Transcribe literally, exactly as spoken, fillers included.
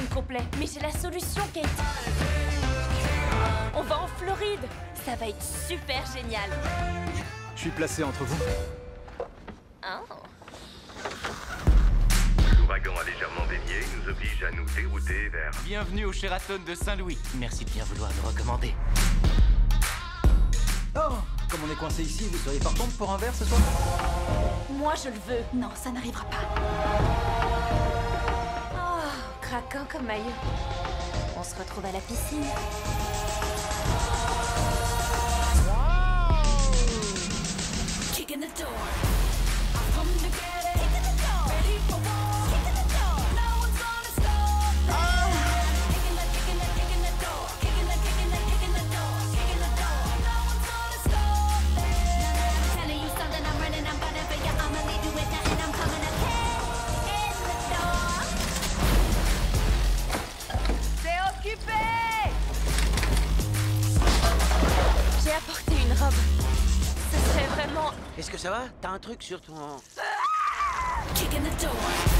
personne qu'on plaît. Mais j'ai la solution, Kate. On va en Floride. Ça va être super génial. Je suis placé entre vous. Oh. L'ouragan a légèrement dévié, nous oblige à nous dérouter vers... Bienvenue au Sheraton de Saint-Louis. Merci de bien vouloir nous recommander. Oh, comme on est coincé ici, vous seriez partante pour un verre ce soir? Moi, je le veux. Non, ça n'arrivera pas. Oh, craquant comme aïeux. On se retrouve à la piscine. Wow. Kick in the door. J'ai apporté une robe. Ce serait vraiment... Est-ce que ça va? T'as un truc sur ton... Ah! Kick in the door.